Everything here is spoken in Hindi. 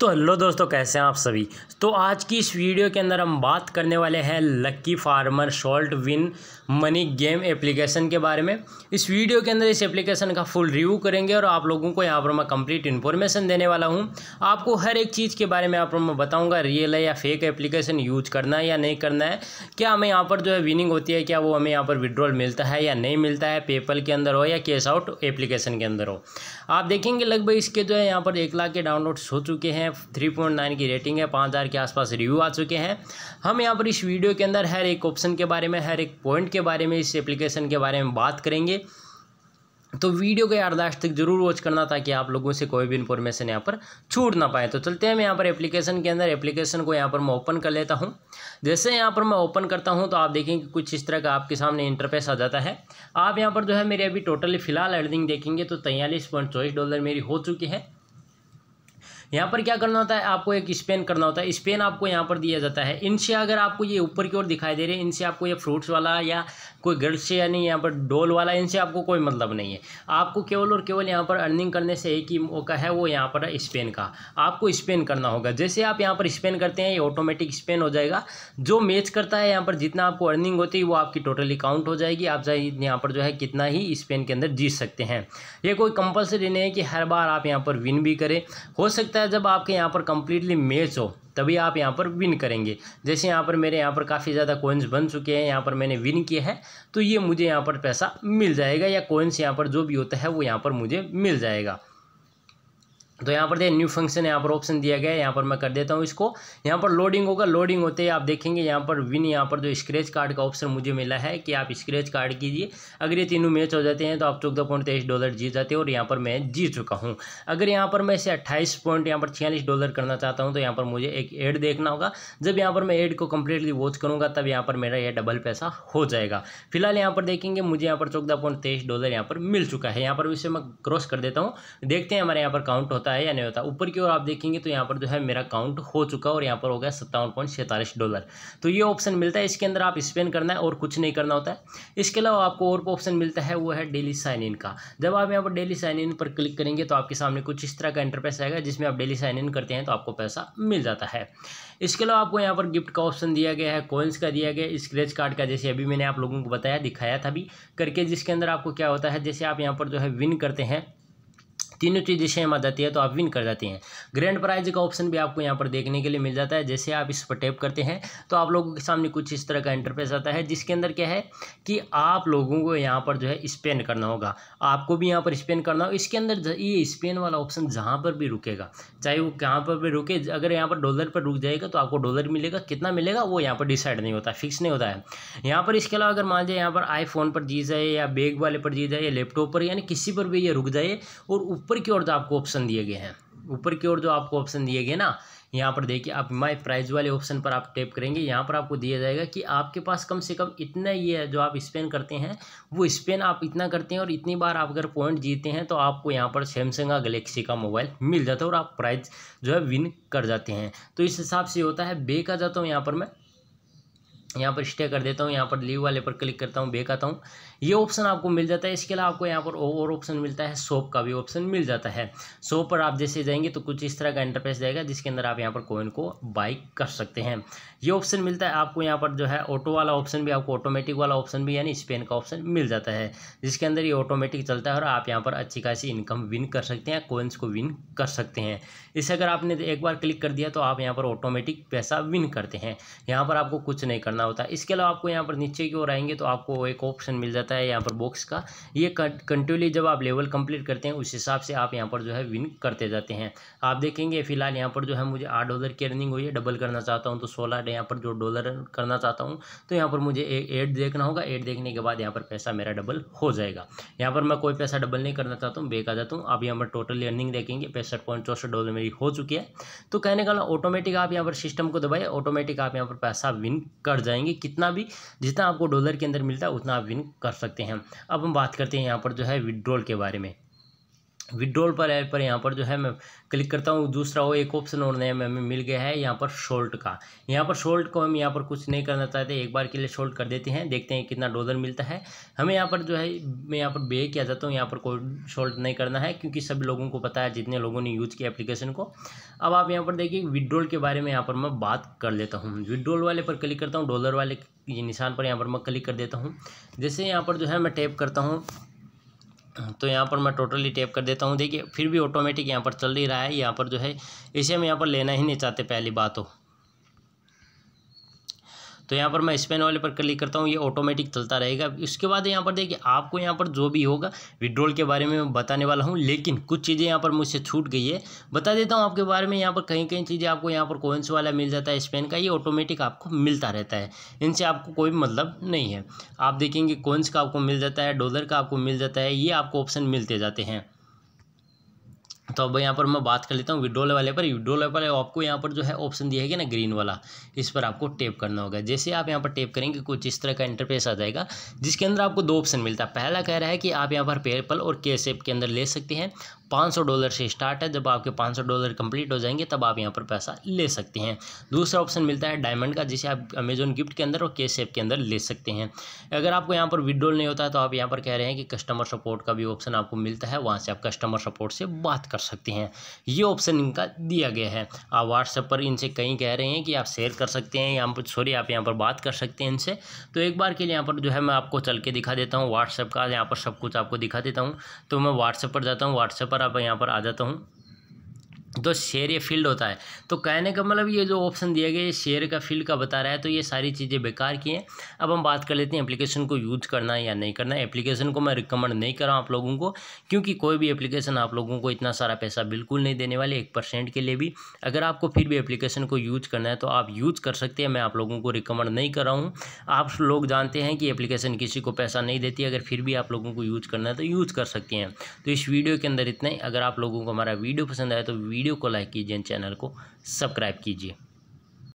तो हेलो दोस्तों, कैसे हैं आप सभी। तो आज की इस वीडियो के अंदर हम बात करने वाले हैं lucky farmer short win money game application के बारे में। इस वीडियो के अंदर इस एप्लीकेशन का फुल रिव्यू करेंगे और आप लोगों को यहाँ पर मैं कंप्लीट इन्फॉर्मेशन देने वाला हूँ। आपको हर एक चीज़ के बारे में यहाँ पर मैं बताऊँगा, रियल है या फेक एप्लीकेशन, यूज करना है या नहीं करना है, क्या हमें यहाँ पर जो है विनिंग होती है, क्या वो हमें यहाँ पर विड्रॉल मिलता है या नहीं मिलता है, पेपल के अंदर हो या कैश आउट एप्लीकेशन के अंदर हो। आप देखेंगे लगभग इसके जो है यहाँ पर 1 लाख के डाउनलोड्स हो चुके हैं, 3.9 की रेटिंग है, 5000 के आसपास रिव्यू आ चुके हैं। हम यहाँ पर इस वीडियो के अंदर हर एक ऑप्शन के बारे में, हर एक पॉइंट के बारे में, इस एप्लीकेशन के बारे में बात करेंगे। तो वीडियो को यार लास्ट तक जरूर वॉच करना ताकि आप लोगों से कोई भी इन्फॉर्मेशन यहाँ पर छूट ना पाए। तो चलते हैं, मैं यहाँ पर एप्लीकेशन के अंदर एप्लीकेशन को यहाँ पर मैं ओपन कर लेता हूँ। जैसे यहाँ पर मैं ओपन करता हूँ तो आप देखेंगे कुछ इस तरह का आपके सामने इंटरफेस आ जाता है। आप यहाँ पर जो है मेरी अभी टोटली फिलहाल अर्निंग देखेंगे तो 43.24 डॉलर मेरी हो चुकी है। यहाँ पर क्या करना होता है, आपको एक स्पेन करना होता है। स्पेन आपको यहाँ पर दिया जाता है। इनसे अगर आपको ये ऊपर की ओर दिखाई दे रहे हैं, इनसे आपको ये फ्रूट्स वाला या कोई गर्ल्स से या नहीं यहाँ पर डोल वाला, इनसे आपको कोई मतलब नहीं है। आपको केवल और केवल यहाँ पर अर्निंग करने से एक ही मौका है, वो यहाँ पर स्पेन का। आपको स्पेन करना होगा। जैसे आप यहाँ पर स्पेन करते हैं ये ऑटोमेटिक स्पेन हो जाएगा। जो मैच करता है यहाँ पर जितना आपको अर्निंग होती है वो आपकी टोटली काउंट हो जाएगी। आप यहाँ पर जो है कितना ही स्पेन के अंदर जीत सकते हैं। ये कोई कंपलसरी नहीं है कि हर बार आप यहाँ पर विन भी करें। हो सकता जब आपके यहाँ पर कंप्लीटली मैच हो तभी आप यहाँ पर विन करेंगे। जैसे यहाँ पर मेरे यहाँ पर काफ़ी ज़्यादा कॉइन्स बन चुके हैं, यहाँ पर मैंने विन किया है तो ये मुझे यहाँ पर पैसा मिल जाएगा या कॉइन्स यहाँ पर जो भी होता है वो यहाँ पर मुझे मिल जाएगा। तो यहाँ पर देखिए न्यू फंक्शन यहाँ पर ऑप्शन दिया गया है, यहाँ पर मैं कर देता हूँ इसको। यहाँ पर लोडिंग होगा। लोडिंग होते ही आप देखेंगे यहाँ पर विन, यहाँ पर जो स्क्रैच कार्ड का ऑप्शन मुझे मिला है कि आप स्क्रैच कार्ड कीजिए। अगर ये तीनों मैच हो जाते हैं तो आप 14.23 डॉलर जीत जाते हैं और यहाँ पर मैं जीत चुका हूँ। अगर यहाँ पर मैं इसे 28.46 डॉलर करना चाहता हूँ तो यहाँ पर मुझे एक एड देखना होगा। जब यहाँ पर मैं एड को कम्प्लीटली वॉच करूँगा तब यहाँ पर मेरा यह डबल पैसा हो जाएगा। फिलहाल यहाँ पर देखेंगे मुझे यहाँ पर 14.23 डॉलर यहाँ पर मिल चुका है। यहाँ पर इसे मैं क्रॉस कर देता हूँ, देखते हैं हमारे यहाँ पर काउंट है या नहीं होता। ऊपर की ओर आप देखेंगे तो यहाँ पर जो है मेरा काउंट हो चुका और यहाँ पर हो गया 57.47 डॉलर। तो ये ऑप्शन मिलता है, इसके अंदर आप स्पेन करना है और कुछ नहीं करना होता है। इसके अलावा आपको और ऑप्शन मिलता है वो है डेली साइन इन का। जब आप यहाँ पर डेली साइन इन पर क्लिक करेंगे तो आपके सामने कुछ इस तरह का इंटरफेस आएगा जिसमें आप डेली साइन इन करते हैं तो आपको पैसा मिल जाता है। इसके अलावा आपको यहाँ पर गिफ्ट का ऑप्शन दिया गया है, कॉइन्स का दिया गया है, स्क्रैच कार्ड का, जैसे अभी मैंने आप लोगों को बताया दिखाया था भी करके, जिसके अंदर आपको क्या होता है जैसे आप यहाँ पर जो है विन करते हैं तीनों चीज़ें सेम आ जाती है तो आप विन कर जाती हैं। ग्रैंड प्राइज का ऑप्शन भी आपको यहाँ पर देखने के लिए मिल जाता है। जैसे आप इस पर टैप करते हैं तो आप लोगों के सामने कुछ इस तरह का इंटरफेस आता है जिसके अंदर क्या है कि आप लोगों को यहाँ पर जो है स्पेन करना होगा। आपको भी यहाँ पर स्पेन करना होगा। इसके अंदर ये स्पेन वाला ऑप्शन जहाँ पर भी रुकेगा, चाहे वो कहाँ पर भी रुके, अगर यहाँ पर डॉलर पर रुक जाएगा तो आपको डॉलर मिलेगा। कितना मिलेगा वो यहाँ पर डिसाइड नहीं होता, फिक्स नहीं होता है यहाँ पर। इसके अलावा अगर मान लीजिए यहाँ पर आईफोन पर जीत जाए या बैग वाले पर जीत जाए या लैपटॉप पर, यानी किसी पर भी ये रुक जाए। और ऊपर की ओर जो आपको ऑप्शन दिए गए हैं, ऊपर की ओर जो आपको ऑप्शन दिए गए ना, यहाँ पर देखिए आप माय प्राइस वाले ऑप्शन पर आप टैप करेंगे। यहाँ पर आपको दिया जाएगा कि आपके पास कम से कम इतना ये है जो आप स्पेन करते हैं, वो स्पेन आप इतना करते हैं और इतनी बार आप अगर पॉइंट जीते हैं तो आपको यहाँ पर सैमसंग का गैलेक्सी का मोबाइल मिल जाता है और आप प्राइज जो है विन कर जाते हैं। तो इस हिसाब से होता है। बैक आ जाता हूँ यहाँ पर, मैं यहाँ पर स्टे कर देता हूँ, यहाँ पर लीव वाले पर क्लिक करता हूँ, बैक आता हूँ। ये ऑप्शन आपको मिल जाता है। इसके अलावा आपको यहाँ पर और ऑप्शन मिलता है, शॉप का भी ऑप्शन मिल जाता है। शॉप पर आप जैसे जाएंगे तो कुछ इस तरह का इंटरफेस जाएगा जिसके अंदर आप यहाँ पर कॉइन को बाई कर सकते हैं। ये ऑप्शन मिलता है आपको। यहाँ पर जो है ऑटो वाला ऑप्शन भी आपको, ऑटोमेटिक वाला ऑप्शन भी, यानी स्पेन का ऑप्शन मिल जाता है जिसके अंदर ये ऑटोमेटिक चलता है और आप यहाँ पर अच्छी खासी इनकम विन कर सकते हैं, कॉइन्स को विन कर सकते हैं। इसे अगर आपने एक बार क्लिक कर दिया तो आप यहाँ पर ऑटोमेटिक पैसा विन करते हैं। यहाँ पर आपको कुछ नहीं करना होता है। इसके अलावा आपको यहाँ पर नीचे की ओर आएंगे तो आपको एक ऑप्शन मिल जाता है यहाँ पर बॉक्स का। ये कंटिन्यूली जब आप लेवल कंप्लीट करते हैं उस हिसाब से आप यहाँ पर जो है विन करते जाते हैं। आप देखेंगे फिलहाल यहाँ पर जो है मुझे 8 डॉलर की अर्निंग हुई है। डबल करना चाहता हूँ तो 16 यहाँ पर जो डॉलर करना चाहता हूँ तो यहाँ पर मुझे एड देखना होगा। एड देखने के बाद यहाँ पर पैसा मेरा डबल हो जाएगा। यहाँ पर मैं कोई पैसा डबल नहीं करना चाहता हूँ, बेक आ जाता हूँ। अब यहाँ पर टोटली अर्निंग देखेंगे 65.64 डॉलर मेरी हो चुकी है। तो कहने का ऑटोमेटिक आप यहाँ पर सिस्टम को दबाए, ऑटोमेटिक आप यहाँ पर पैसा विन कर जाएंगे। कितना भी, जितना आपको डॉलर के अंदर मिलता है उतना आप विन कर सकते हैं। अब हम बात करते हैं यहाँ पर जो है विड्रॉल के बारे में। विड्रॉल पर ऐप पर यहाँ पर जो है मैं क्लिक करता हूँ। दूसरा वो एक ऑप्शन और नया हमें मिल गया है यहाँ पर शॉर्ट का। यहाँ पर शॉर्ट को हम यहाँ पर कुछ नहीं करना चाहते, एक बार के लिए शॉर्ट कर देते हैं, देखते हैं कितना डॉलर मिलता है हमें। यहाँ पर जो है मैं यहाँ पर बे किया जाता हूँ, यहाँ पर कोई शॉर्ट नहीं करना है क्योंकि सब लोगों को पता है जितने लोगों ने यूज़ किया एप्लीकेशन को। अब आप यहाँ पर देखिए विड्रॉल के बारे में यहाँ पर मैं बात कर लेता हूँ। विड्रॉल वाले पर क्लिक करता हूँ, डॉलर वाले ये निशान पर यहाँ पर मैं क्लिक कर देता हूँ। जैसे यहाँ पर जो है मैं टैप करता हूँ तो यहाँ पर मैं टोटली टैप कर देता हूँ। देखिए फिर भी ऑटोमेटिक यहाँ पर चल ही रहा है। यहाँ पर जो है इसे हम यहाँ पर लेना ही नहीं चाहते पहली बात तो यहाँ पर मैं स्पेन वाले पर क्लिक करता हूँ, ये ऑटोमेटिक चलता रहेगा। इसके बाद यहाँ पर देखिए आपको यहाँ पर जो भी होगा विड्रॉल के बारे में मैं बताने वाला हूँ, लेकिन कुछ चीज़ें यहाँ पर मुझसे छूट गई है, बता देता हूँ आपके बारे में। यहाँ पर कहीं कहीं चीज़ें आपको यहाँ पर कॉइन्स वाला मिल जाता है स्पेन का, ये ऑटोमेटिक आपको मिलता रहता है, इनसे आपको कोई मतलब नहीं है। आप देखेंगे कॉइन्स का आपको मिल जाता है, डॉलर का आपको मिल जाता है, ये आपको ऑप्शन मिलते जाते हैं। तो अब यहाँ पर मैं बात कर लेता हूँ विड्रॉल वाले पर। विड्रॉल वाले आपको यहाँ पर जो है ऑप्शन दिया है ना ग्रीन वाला, इस पर आपको टैप करना होगा। जैसे आप यहाँ पर टैप करेंगे कुछ इस तरह का इंटरफेस आ जाएगा, जिसके अंदर आपको दो ऑप्शन मिलता है। पहला कह रहा है कि आप यहाँ पर पेपल और कैश ऐप के अंदर ले सकते हैं, $500 से स्टार्ट है, जब आपके $500 कंप्लीट हो जाएंगे तब आप यहाँ पर पैसा ले सकते हैं। दूसरा ऑप्शन मिलता है डायमंड का, जिसे आप अमेजॉन गिफ्ट के अंदर और कैश ऐप के अंदर ले सकते हैं। अगर आपको यहाँ पर विड्रॉल नहीं होता है तो आप यहाँ पर कह रहे हैं कि कस्टमर सपोर्ट का भी ऑप्शन आपको मिलता है, वहाँ से आप कस्टमर सपोर्ट से बात कर सकते हैं, ये ऑप्शन इनका दिया गया है। आप व्हाट्सएप पर इनसे कहीं कह रहे हैं कि आप शेयर कर सकते हैं, यहाँ पर आप यहाँ पर बात कर सकते हैं इनसे। तो एक बार के लिए यहाँ पर जो है मैं आपको चल के दिखा देता हूँ व्हाट्सएप का, यहाँ पर सब कुछ आपको दिखा देता हूँ। तो मैं व्हाट्सएप पर जाता हूँ, व्हाट्सएप पर आप यहाँ पर आ जाता हूँ तो शेयर ये फील्ड होता है। तो कहने का मतलब ये जो ऑप्शन दिया गया ये शेयर का फील्ड का बता रहा है, तो ये सारी चीज़ें बेकार की हैं। अब हम बात कर लेते हैं एप्लीकेशन को यूज़ करना है या नहीं करना है। एप्लीकेशन को मैं रिकमेंड नहीं कर रहा हूँ आप लोगों को, क्योंकि कोई भी एप्लीकेशन आप लोगों को इतना सारा पैसा बिल्कुल नहीं देने वाले, 1% के लिए भी। अगर आपको फिर भी एप्लीकेशन को यूज़ करना है तो आप यूज़ कर सकते हैं, मैं आप लोगों को रिकमेंड नहीं कर रहा हूँ। आप लोग जानते हैं कि एप्लीकेशन किसी को पैसा नहीं देती, अगर फिर भी आप लोगों को यूज़ करना है तो यूज़ कर सकते हैं। तो इस वीडियो के अंदर इतना ही। अगर आप लोगों को हमारा वीडियो पसंद आए तो वीडियो को लाइक कीजिए, चैनल को सब्सक्राइब कीजिए।